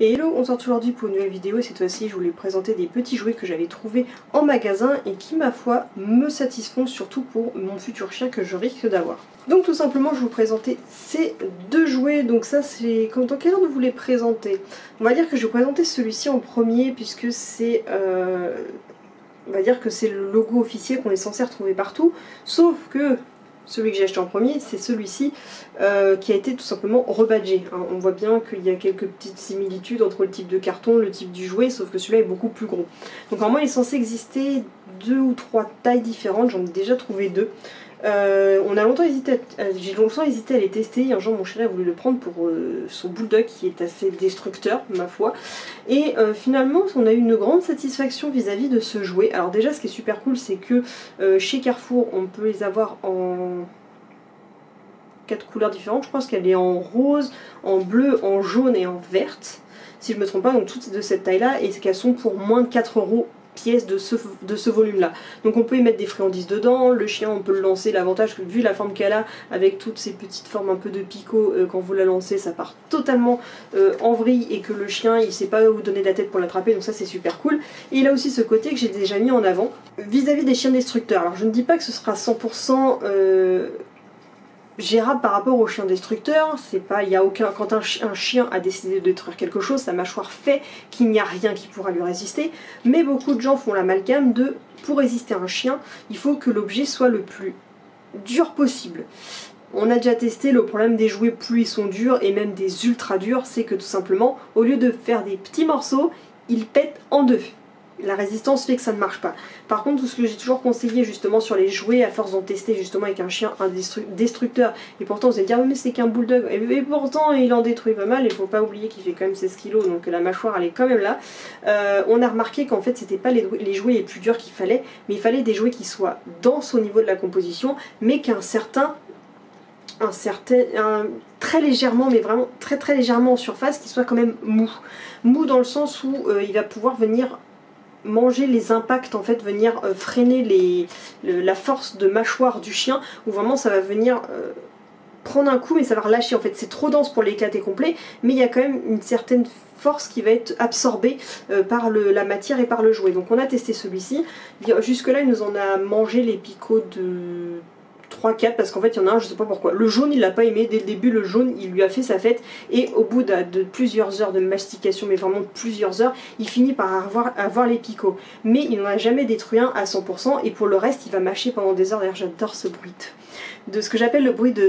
Et hello, on sort aujourd'hui pour une nouvelle vidéo et cette fois-ci je voulais vous présenter des petits jouets que j'avais trouvés en magasin et qui ma foi me satisfont surtout pour mon futur chien que je risque d'avoir. Donc tout simplement je vais vous présenter ces deux jouets, donc ça c'est... Dans quel ordre vous les présenter? On va dire que je vais vous présenter celui-ci en premier puisque c'est... On va dire que c'est le logo officiel qu'on est censé retrouver partout, sauf que celui que j'ai acheté en premier, c'est celui-ci qui a été tout simplement rebadgé. Hein. On voit bien qu'il y a quelques petites similitudes entre le type de carton, le type du jouet, sauf que celui-là est beaucoup plus gros. Donc normalement il est censé exister 2 ou 3 tailles différentes, j'en ai déjà trouvé 2. J'ai longtemps hésité à les tester, un jour mon chéri a voulu le prendre pour son bulldog qui est assez destructeur, ma foi. Et finalement on a eu une grande satisfaction vis-à-vis de ce jouet. Alors déjà ce qui est super cool c'est que chez Carrefour on peut les avoir en 4 couleurs différentes. Je pense qu'elle est en rose, en bleu, en jaune et en verte, si je ne me trompe pas, donc toutes de cette taille là, et qu'elles sont pour moins de 4 € pièce de ce volume là. Donc on peut y mettre des friandises dedans, le chien on peut le lancer, l'avantage que vu la forme qu'elle a avec toutes ces petites formes un peu de picot, quand vous la lancez ça part totalement en vrille et que le chien il sait pas où donner de la tête pour l'attraper, donc ça c'est super cool. Et il a aussi ce côté que j'ai déjà mis en avant vis-à-vis des chiens destructeurs. Alors je ne dis pas que ce sera 100% gérable par rapport au chien destructeur, c'est pas, il y a aucun, quand un chien a décidé de détruire quelque chose, sa mâchoire fait qu'il n'y a rien qui pourra lui résister, mais beaucoup de gens font l'amalgame de, pour résister à un chien, il faut que l'objet soit le plus dur possible. On a déjà testé le problème des jouets, plus ils sont durs, et même des ultra durs, c'est que tout simplement, au lieu de faire des petits morceaux, ils pètent en deux. La résistance fait que ça ne marche pas. Par contre, tout ce que j'ai toujours conseillé justement sur les jouets, à force d'en tester justement avec un chien destructeur, et pourtant vous allez dire, mais c'est qu'un bulldog, et pourtant il en détruit pas mal, il faut pas oublier qu'il fait quand même 16 kilos, donc la mâchoire elle est quand même là. On a remarqué qu'en fait c'était pas les jouets les plus durs qu'il fallait, mais il fallait des jouets qui soient denses au niveau de la composition, mais qu'un certain... très légèrement, mais vraiment très très légèrement en surface, qui soit quand même mou. Mou dans le sens où il va pouvoir venir... manger les impacts en fait, venir freiner la force de mâchoire du chien, où vraiment ça va venir prendre un coup mais ça va relâcher en fait, c'est trop dense pour l'éclater complet, mais il y a quand même une certaine force qui va être absorbée par la matière et par le jouet. Donc on a testé celui-ci, jusque là il nous en a mangé les picots de 3-4 parce qu'en fait il y en a un, je sais pas pourquoi. Le jaune il l'a pas aimé, dès le début le jaune il lui a fait sa fête et au bout de plusieurs heures de mastication, mais vraiment plusieurs heures, il finit par avoir les picots. Mais il n'en a jamais détruit un à 100% et pour le reste il va mâcher pendant des heures. D'ailleurs j'adore ce bruit de ce que j'appelle le bruit de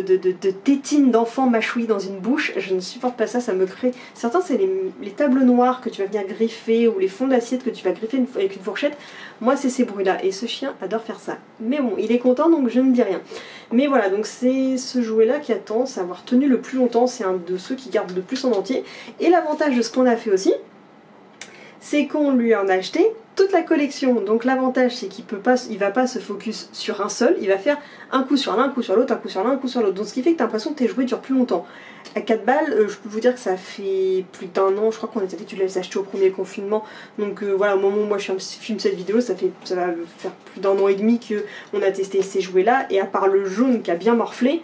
tétine d'enfant mâchouille dans une bouche, je ne supporte pas ça, ça me crée... Certains c'est les tables noires que tu vas venir griffer ou les fonds d'assiette que tu vas griffer avec une fourchette, moi c'est ces bruits là et ce chien adore faire ça. Mais bon, il est content donc je ne dis rien. Mais voilà, donc c'est ce jouet là qui a tendance à avoir tenu le plus longtemps, c'est un de ceux qui gardent le plus en entier. Et l'avantage de ce qu'on a fait aussi, c'est qu'on lui en a acheté toute la collection. Donc l'avantage c'est qu'il ne va pas se focus sur un seul, il va faire un coup sur l'un, un coup sur l'autre, un coup sur l'un, un coup sur l'autre. Donc ce qui fait que tu as l'impression que tes jouets durent plus longtemps. À 4 balles, je peux vous dire que ça fait plus d'1 an, je crois qu'on était habitué de les acheter au premier confinement. Donc voilà, au moment où moi je filme cette vidéo, ça va faire plus d'1 an et demi qu'on a testé ces jouets là. Et à part le jaune qui a bien morflé,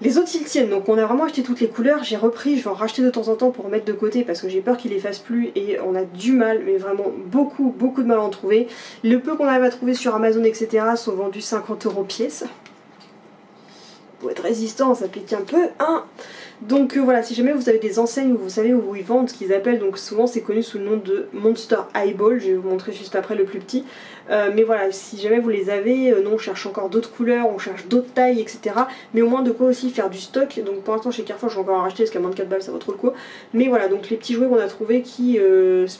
les autres ils tiennent, donc on a vraiment acheté toutes les couleurs, j'ai repris, je vais en racheter de temps en temps pour en mettre de côté parce que j'ai peur qu'ils les fassent plus et on a du mal, mais vraiment beaucoup de mal à en trouver. Le peu qu'on arrive à trouver sur Amazon etc. sont vendus 50 € pièce. Pour être résistant ça pique un peu, hein. Donc voilà, si jamais vous avez des enseignes où vous savez où ils vendent, ce qu'ils appellent, donc souvent c'est connu sous le nom de Monster Eyeball, je vais vous montrer juste après le plus petit, mais voilà, si jamais vous les avez, non, on cherche encore d'autres couleurs, on cherche d'autres tailles, etc. Mais au moins de quoi aussi faire du stock, donc pour l'instant chez Carrefour je vais encore en racheter parce qu'à moins de 4 balles ça vaut trop le coup. Mais voilà, donc les petits jouets qu'on a trouvés, qui,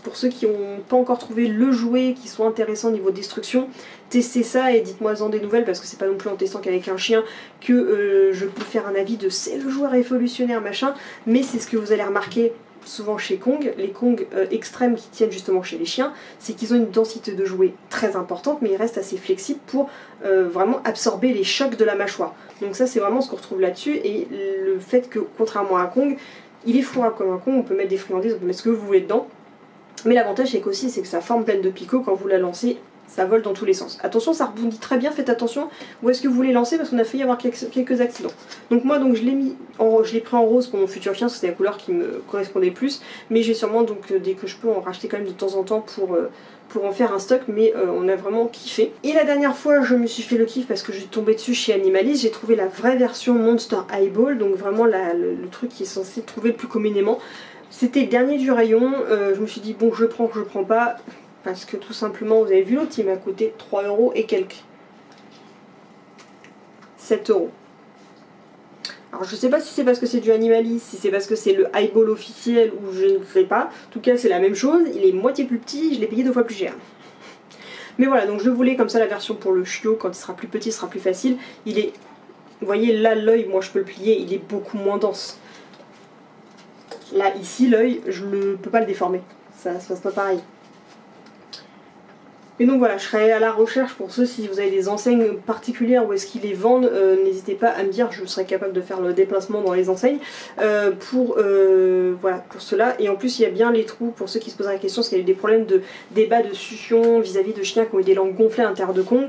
pour ceux qui n'ont pas encore trouvé le jouet qui soit intéressant au niveau destruction, testez ça et dites-moi-en des nouvelles parce que c'est pas non plus en testant qu'avec un chien que je peux faire un avis de c'est le jouet révolutionnaire machin, mais c'est ce que vous allez remarquer souvent chez Kong, les Kong extrêmes qui tiennent justement chez les chiens, c'est qu'ils ont une densité de jouets très importante mais ils restent assez flexibles pour vraiment absorber les chocs de la mâchoire. Donc ça c'est vraiment ce qu'on retrouve là-dessus, et le fait que contrairement à un Kong, il est fourrable comme un Kong, on peut mettre des friandises, on peut mettre ce que vous voulez dedans, mais l'avantage c'est qu'aussi c'est que sa forme pleine de picots, quand vous la lancez ça vole dans tous les sens. Attention, ça rebondit très bien, faites attention où est-ce que vous voulez lancer parce qu'on a failli avoir quelques accidents. Donc moi donc je l'ai pris en rose pour mon futur chien, c'était la couleur qui me correspondait plus, mais j'ai sûrement donc dès que je peux en racheter quand même de temps en temps pour en faire un stock, mais on a vraiment kiffé. Et la dernière fois je me suis fait le kiff parce que je suis tombée dessus chez Animalis, j'ai trouvé la vraie version Monster Eyeball, donc vraiment le truc qui est censé trouver le plus communément. C'était le dernier du rayon, je me suis dit bon je prends pas, parce que tout simplement vous avez vu l'autre il m'a coûté 3 € et quelques, 7 €. Alors je sais pas si c'est parce que c'est du Animalis, si c'est parce que c'est le eyeball officiel ou je ne sais pas. En tout cas c'est la même chose, il est moitié plus petit, je l'ai payé 2 fois plus cher. Mais voilà, donc je voulais comme ça la version pour le chiot, quand il sera plus petit, ce sera plus facile. Il est, vous voyez là l'œil, moi je peux le plier, il est beaucoup moins dense. Là ici l'œil, je ne peux pas le déformer, ça se passe pas pareil. Et donc voilà, je serai à la recherche pour ceux, si vous avez des enseignes particulières où est-ce qu'ils les vendent, n'hésitez pas à me dire, je serai capable de faire le déplacement dans les enseignes voilà, pour cela. Et en plus il y a bien les trous pour ceux qui se poseraient la question, parce qu'il y a eu des problèmes de débat de succion vis-à-vis de chiens qui ont eu des langues gonflées à l'intérieur de Kong.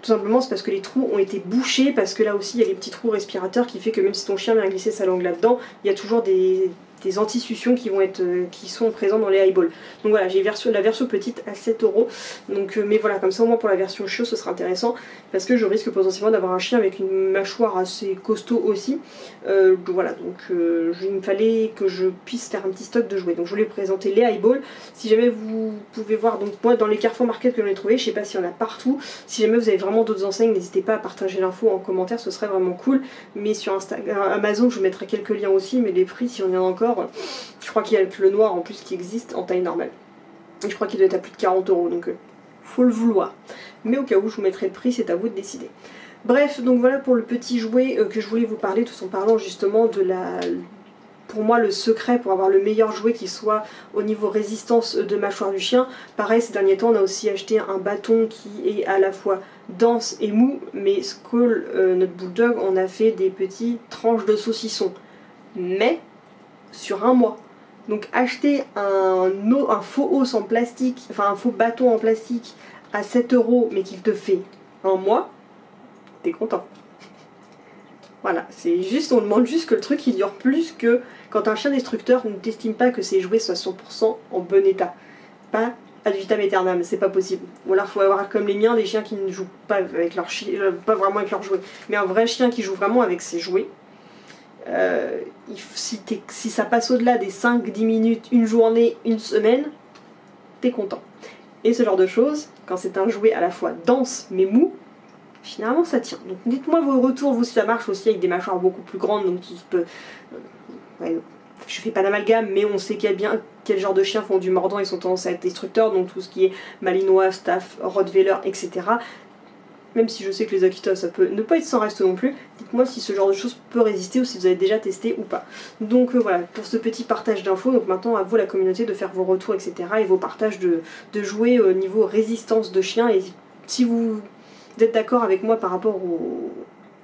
Tout simplement c'est parce que les trous ont été bouchés, parce que là aussi il y a les petits trous respirateurs qui fait que même si ton chien vient glisser sa langue là-dedans, il y a toujours des anti-suctions qui sont présents dans les eyeballs. Donc voilà, j'ai la version petite à 7 €. Donc mais voilà, comme ça au moins pour la version chiot ce sera intéressant, parce que je risque potentiellement d'avoir un chien avec une mâchoire assez costaud aussi. Voilà, donc il me fallait que je puisse faire un petit stock de jouets. Donc je voulais présenter les eyeballs. Si jamais vous pouvez voir, donc moi dans les Carrefour Market que j'en ai trouvé, je sais pas s'il y en a partout. Si jamais vous avez vraiment d'autres enseignes, n'hésitez pas à partager l'info en commentaire, ce serait vraiment cool. Mais sur Amazon je vous mettrai quelques liens aussi, mais les prix si on y en a encore. Je crois qu'il y a le noir en plus qui existe en taille normale. Et je crois qu'il doit être à plus de 40 €, donc faut le vouloir. Mais au cas où je vous mettrai le prix, c'est à vous de décider. Bref, donc voilà pour le petit jouet que je voulais vous parler, tout en parlant justement de la... Pour moi le secret pour avoir le meilleur jouet qui soit au niveau résistance de mâchoire du chien. Pareil, ces derniers temps on a aussi acheté un bâton qui est à la fois dense et mou, mais Skull, notre bulldog, on a fait des petites tranches de saucisson. Mais... sur 1 mois. Donc acheter un faux os en plastique, enfin un faux bâton en plastique à 7 € mais qu'il te fait 1 mois, t'es content. Voilà, c'est juste, on demande juste que le truc il dure plus que quand un chien destructeur ne t'estime pas que ses jouets soient 100% en bon état. Pas ad vitam aeternam, c'est pas possible. Ou alors faut avoir comme les miens des chiens qui ne jouent pas avec leur pas vraiment avec leurs jouets. Mais un vrai chien qui joue vraiment avec ses jouets. Si ça passe au-delà des 5-10 minutes, une journée, une semaine, t'es content. Et ce genre de choses, quand c'est un jouet à la fois dense mais mou, finalement ça tient. Donc dites-moi vos retours, vous, si ça marche aussi avec des mâchoires beaucoup plus grandes, donc qui peut... ouais, je fais pas d'amalgame, mais on sait qu'il y a bien quel genre de chiens font du mordant et sont tendance à être destructeurs, donc tout ce qui est Malinois, Staff, Rottweiler, etc. Même si je sais que les Akita ça peut ne pas être sans reste non plus, dites-moi si ce genre de choses peut résister ou si vous avez déjà testé ou pas. Donc voilà, pour ce petit partage d'infos, donc maintenant à vous la communauté de faire vos retours, etc. et vos partages de jouets au niveau résistance de chien. Et si vous êtes d'accord avec moi par rapport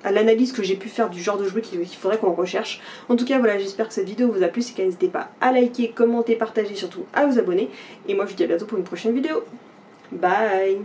à l'analyse que j'ai pu faire du genre de jouet qu'il faudrait qu'on recherche. En tout cas voilà, j'espère que cette vidéo vous a plu, c'est qu'à n'hésitez pas à liker, commenter, partager, surtout à vous abonner. Et moi je vous dis à bientôt pour une prochaine vidéo. Bye!